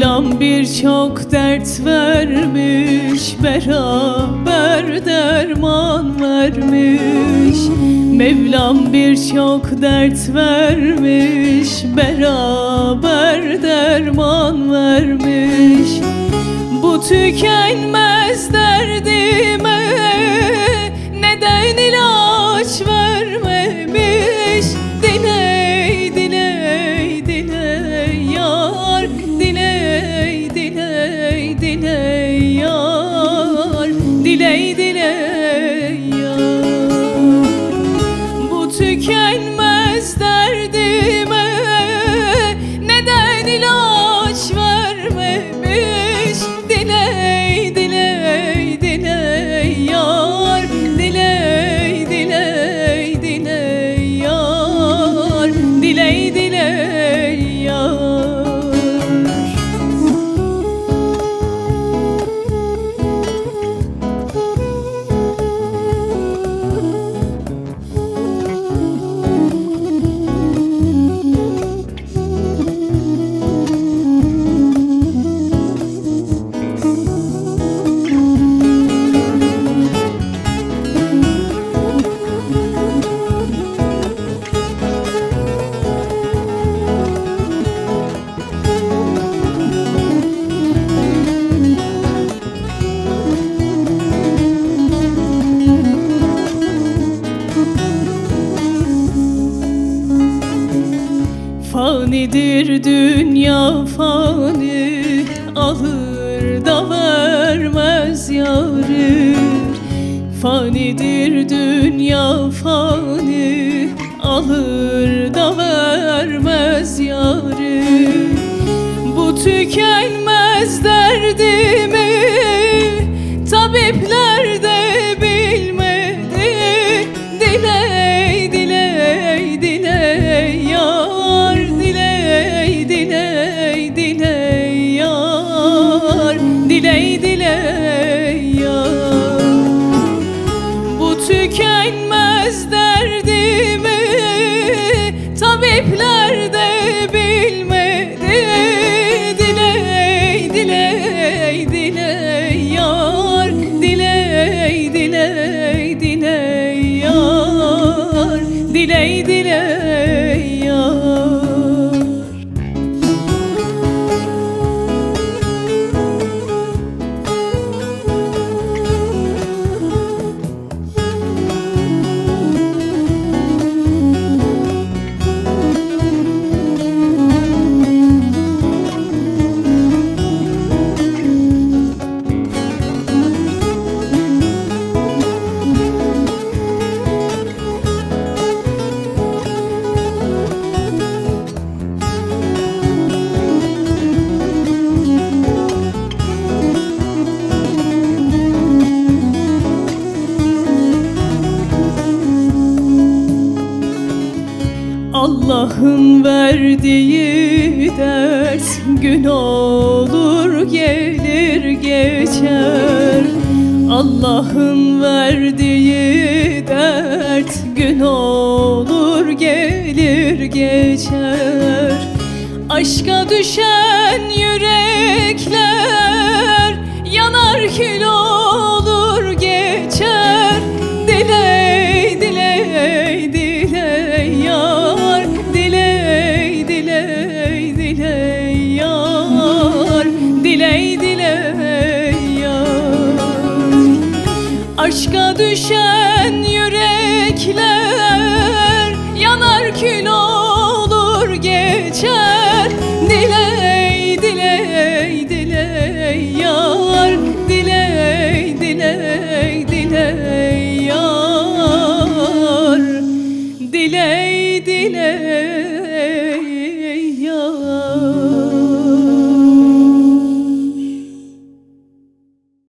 Mevlam birçok dert vermiş, beraber derman vermiş. Mevlam birçok dert vermiş, beraber derman vermiş. Bu tükenmez derdime neden ilaç vermemiş? Diley, diley, diley yar, diley, diley, diley yar, diley, diley yar. Bu tükenmez derdime neden ilaç vermemiş? Diley, diley, diley yar, diley, diley, diley yar, diley, diley yar. Fanidir dünya fani, alır da vermez yâri. Fanidir dünya fani, alır da vermez yâri. Bu tükenmez derdimi tabipler de bilmedi. Diley, diley, diley yâri, diley, diley yar, diley, diley yar. Bu tükenmez derdimi tabipler de bilmedi. Diley, diley, diley yar, diley, diley, diley yar, diley, diley yar. Allah'ın verdiği ders gün olur gelir geçer. Allah'ın verdiği dert gün olur gelir geçer. Aşka düşen yürekler yanar kül olur geçer. Diley, diley, diley yar, diley, diley yar. Aşka düşen yürekler yanar kül olur.